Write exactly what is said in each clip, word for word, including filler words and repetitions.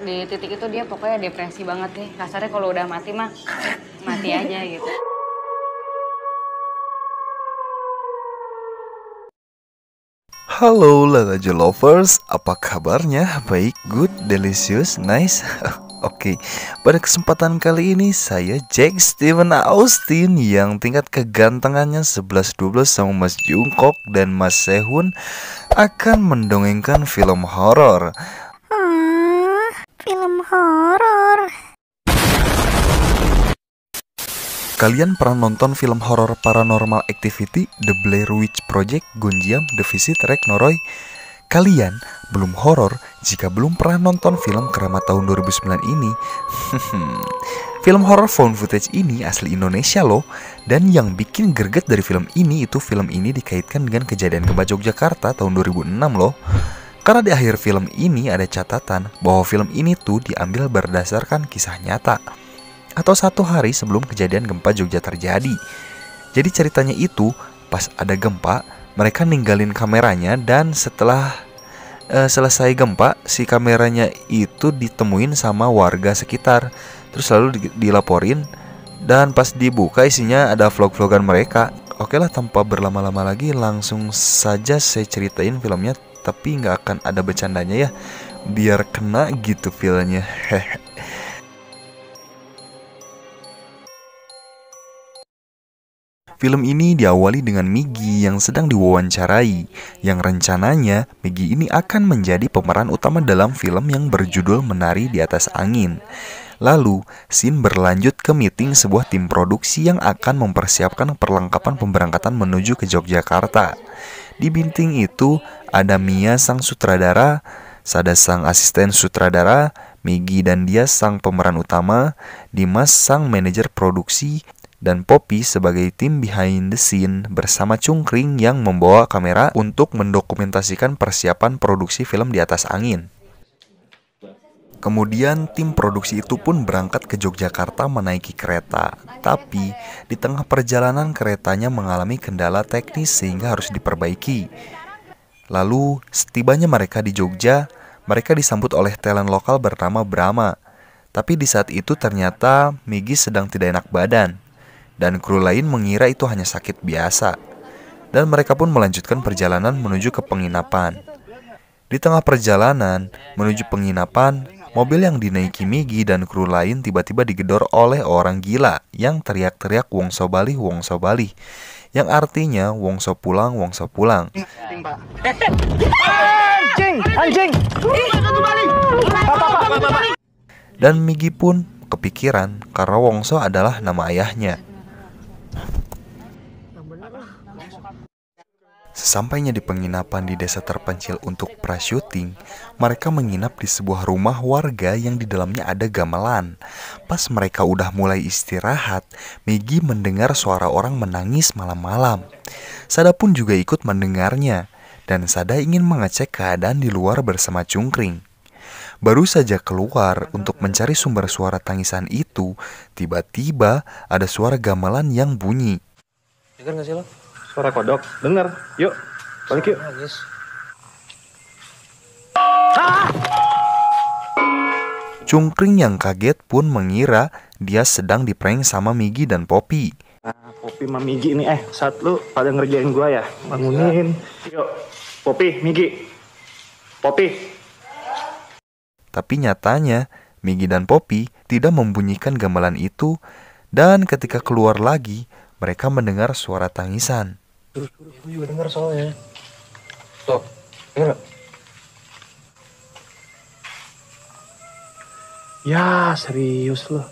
Di titik itu dia pokoknya depresi banget nih. Kasarnya kalau udah mati mah, mati aja gitu. Halo Lelajol Lovers, apa kabarnya? Baik, good, delicious, nice. Oke, okay. Pada kesempatan kali ini saya Jack Steven Austin yang tingkat kegantengannya sebelas dua belas sama Mas Jungkok dan Mas Sehun akan mendongengkan film horor. Hmm, film horor. Kalian pernah nonton film horor Paranormal Activity, The Blair Witch Project, Gunjiam, The Visit, Noroi? Kalian belum horor jika belum pernah nonton film Keramat tahun dua ribu sembilan ini. Film horor found footage ini asli Indonesia loh. Dan yang bikin greget dari film ini itu film ini dikaitkan dengan kejadian gempa Yogyakarta tahun dua ribu enam loh. Karena di akhir film ini ada catatan bahwa film ini tuh diambil berdasarkan kisah nyata, atau satu hari sebelum kejadian gempa Jogja terjadi. Jadi ceritanya itu, pas ada gempa, mereka ninggalin kameranya, dan setelah uh, selesai gempa, si kameranya itu ditemuin sama warga sekitar. Terus lalu dilaporin, dan pas dibuka isinya ada vlog-vlogan mereka. Oke lah, tanpa berlama-lama lagi langsung saja saya ceritain filmnya. Tapi nggak akan ada bercandanya ya, biar kena gitu filmnya. Film ini diawali dengan Migi yang sedang diwawancarai, yang rencananya Migi ini akan menjadi pemeran utama dalam film yang berjudul Menari di Atas Angin. Lalu, scene berlanjut ke meeting sebuah tim produksi yang akan mempersiapkan perlengkapan pemberangkatan menuju ke Yogyakarta. Di meeting itu, ada Mia sang sutradara, Sada sang asisten sutradara, Migi dan Diaz sang pemeran utama, Dimas sang manajer produksi, dan Poppy sebagai tim behind the scene bersama Cungkring yang membawa kamera untuk mendokumentasikan persiapan produksi film Di Atas Angin. Kemudian tim produksi itu pun berangkat ke Yogyakarta menaiki kereta. Tapi di tengah perjalanan keretanya mengalami kendala teknis sehingga harus diperbaiki. Lalu setibanya mereka di Jogja, mereka disambut oleh talent lokal bernama Brahma. Tapi di saat itu ternyata Migi sedang tidak enak badan, dan kru lain mengira itu hanya sakit biasa. Dan mereka pun melanjutkan perjalanan menuju ke penginapan. Di tengah perjalanan menuju penginapan, mobil yang dinaiki Migi dan kru lain tiba-tiba digedor oleh orang gila yang teriak-teriak "Wongso Balih, Wongso Balih", yang artinya "Wongso pulang, Wongso pulang". Anjing, anjing. Dan Migi pun kepikiran karena Wongso adalah nama ayahnya. Sesampainya di penginapan di desa terpencil untuk prasyuting, mereka menginap di sebuah rumah warga yang di dalamnya ada gamelan. Pas mereka udah mulai istirahat, Migi mendengar suara orang menangis malam-malam. Sada pun juga ikut mendengarnya, dan Sada ingin mengecek keadaan di luar bersama Cungkring. Baru saja keluar untuk mencari sumber suara tangisan itu, tiba-tiba ada suara gamelan yang bunyi. Dengar gak sih lo? Suara kodok, dengar. Yuk, balik yuk. Cungkring yang kaget pun mengira dia sedang diprank sama Migi dan Poppy. Nah, Poppy sama Migi ini, eh, saat lu pada ngerjain gua ya, bangunin. Yuk, Poppy, Migi, Poppy. Tapi nyatanya Migi dan Poppy tidak membunyikan gamelan itu, dan ketika keluar lagi, mereka mendengar suara tangisan. Aku juga dengar soalnya. Tuh, dengar gak? Ya, serius loh.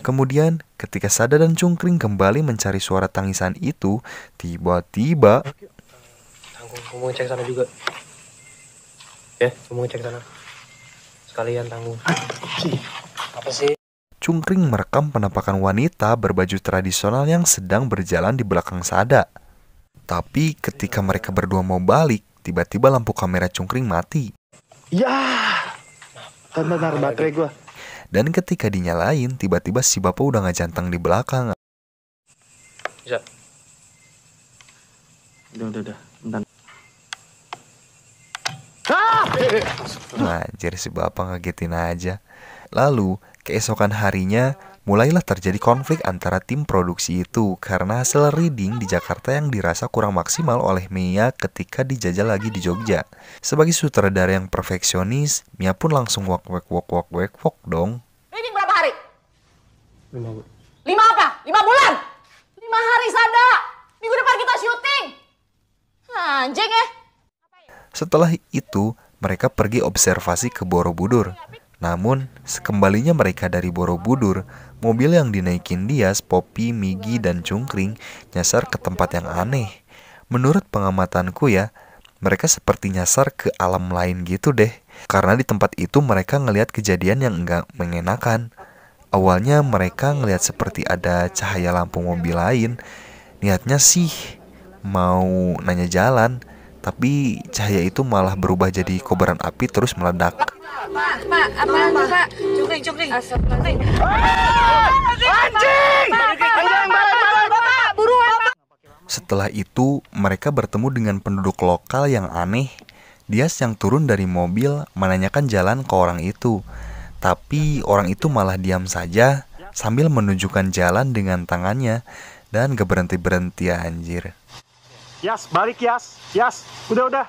Kemudian, ketika Sada dan Cungkring kembali mencari suara tangisan itu, tiba-tiba... Tanggung, kamu ngecek sana juga. Ya, kamu ngecek sana. Sekalian tanggung. Apa sih? Cungkring merekam penampakan wanita berbaju tradisional yang sedang berjalan di belakang Sada. Tapi ketika mereka berdua mau balik, tiba-tiba lampu kamera Cungkring mati. Ya, benar baterai gua. Dan ketika dinyalain, tiba-tiba si bapak udah ngejanteng di belakang. Bisa. Udah, udah, udah. Bentar. Ah! Anjir, si bapak ngagetin aja. Lalu, keesokan harinya mulailah terjadi konflik antara tim produksi itu karena hasil reading di Jakarta yang dirasa kurang maksimal oleh Mia ketika dijajal lagi di Jogja. Sebagai sutradara yang perfeksionis, Mia pun langsung wak wak wak wak wak wak dong. Reading berapa hari? Lima bulan. Lima apa? Lima bulan? Lima hari, Sada. Minggu depan kita syuting. Anjing eh. Setelah itu, mereka pergi observasi ke Borobudur. Namun, sekembalinya mereka dari Borobudur, mobil yang dinaikin Diaz, Poppy, Migi, dan Cungkring nyasar ke tempat yang aneh. Menurut pengamatanku ya, mereka seperti nyasar ke alam lain gitu deh. Karena di tempat itu mereka ngelihat kejadian yang enggak mengenakan. Awalnya mereka ngelihat seperti ada cahaya lampu mobil lain. Niatnya sih mau nanya jalan, tapi cahaya itu malah berubah jadi kobaran api terus meledak. Pak, Pak, apa itu, Pak? Cungkring, Cungkring. Cungkring. Anjing! Setelah itu, mereka bertemu dengan penduduk lokal yang aneh. Diaz yang turun dari mobil menanyakan jalan ke orang itu. Tapi orang itu malah diam saja sambil menunjukkan jalan dengan tangannya. Dan gak berhenti-berhenti ya, anjir. Yas, balik Yas. Yas, udah-udah.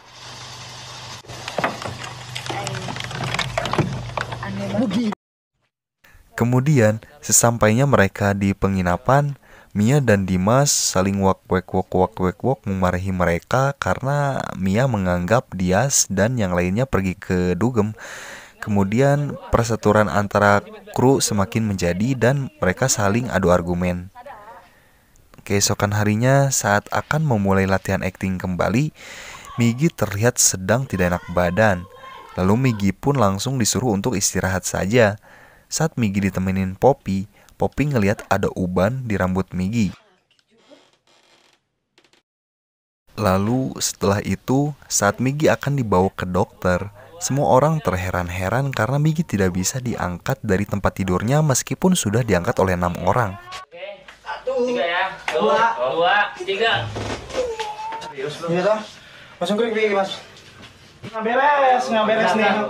Kemudian, sesampainya mereka di penginapan, Mia dan Dimas saling wak-wak-wak-wak-wak memarahi mereka karena Mia menganggap Diaz dan yang lainnya pergi ke dugem. Kemudian, perseteruan antara kru semakin menjadi dan mereka saling adu argumen. Keesokan harinya, saat akan memulai latihan akting kembali, Migi terlihat sedang tidak enak badan. Lalu Migi pun langsung disuruh untuk istirahat saja. Saat Migi ditemenin Poppy, Poppy ngelihat ada uban di rambut Migi. Lalu setelah itu, saat Migi akan dibawa ke dokter, semua orang terheran-heran karena Migi tidak bisa diangkat dari tempat tidurnya meskipun sudah diangkat oleh enam orang. Oke, satu, tiga ya. Dua, dua, tiga. Iya, Mas Jungkok, Mas. Nggak beres, nggak beres nih.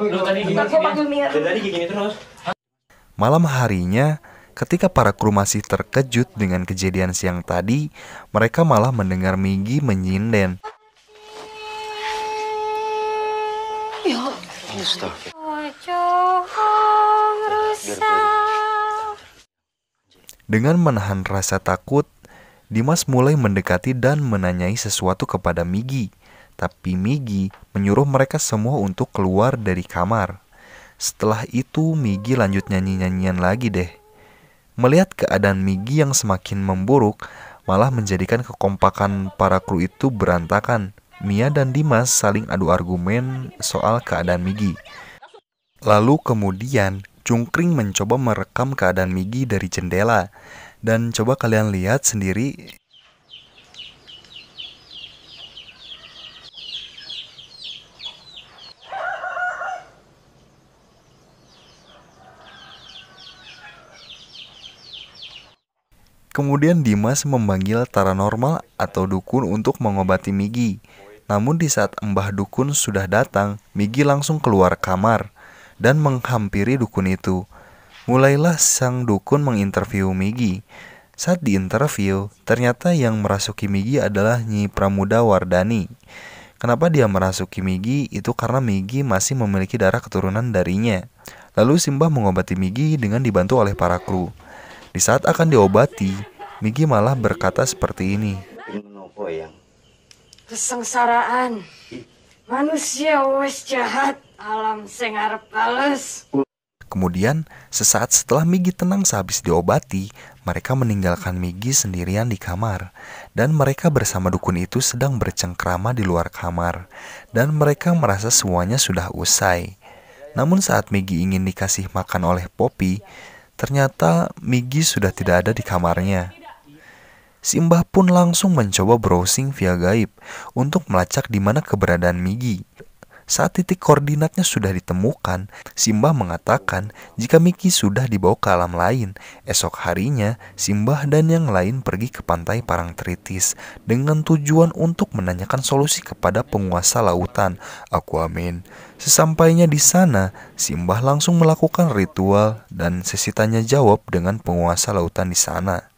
Malam harinya, ketika para kru masih terkejut dengan kejadian siang tadi, mereka malah mendengar Migi menyinden. Dengan menahan rasa takut, Dimas mulai mendekati dan menanyai sesuatu kepada Migi. Tapi Migi menyuruh mereka semua untuk keluar dari kamar. Setelah itu Migi lanjut nyanyi-nyanyian lagi deh. Melihat keadaan Migi yang semakin memburuk, malah menjadikan kekompakan para kru itu berantakan. Mia dan Dimas saling adu argumen soal keadaan Migi. Lalu kemudian Cungkring mencoba merekam keadaan Migi dari jendela. Dan coba kalian lihat sendiri. Kemudian Dimas memanggil paranormal atau dukun untuk mengobati Migi. Namun di saat Mbah Dukun sudah datang, Migi langsung keluar kamar dan menghampiri dukun itu. Mulailah sang dukun menginterview Migi. Saat diinterview, ternyata yang merasuki Migi adalah Nyi Pramuda Wardani. Kenapa dia merasuki Migi? Itu karena Migi masih memiliki darah keturunan darinya. Lalu Simbah mengobati Migi dengan dibantu oleh para kru. Di saat akan diobati, Migi malah berkata seperti ini. Kesengsaraan. Manusia wis jahat, alam sing arep bales. Kemudian, sesaat setelah Migi tenang sehabis diobati, mereka meninggalkan Migi sendirian di kamar. Dan mereka bersama dukun itu sedang bercengkrama di luar kamar. Dan mereka merasa semuanya sudah usai. Namun saat Migi ingin dikasih makan oleh Poppy, ternyata Migi sudah tidak ada di kamarnya. Simbah pun langsung mencoba browsing via gaib untuk melacak di mana keberadaan Migi. Saat titik koordinatnya sudah ditemukan, Simbah mengatakan jika Mickey sudah dibawa ke alam lain. Esok harinya, Simbah dan yang lain pergi ke pantai Parang Tritis dengan tujuan untuk menanyakan solusi kepada penguasa lautan, Aquaman. Sesampainya di sana, Simbah langsung melakukan ritual dan sesi tanya jawab dengan penguasa lautan di sana.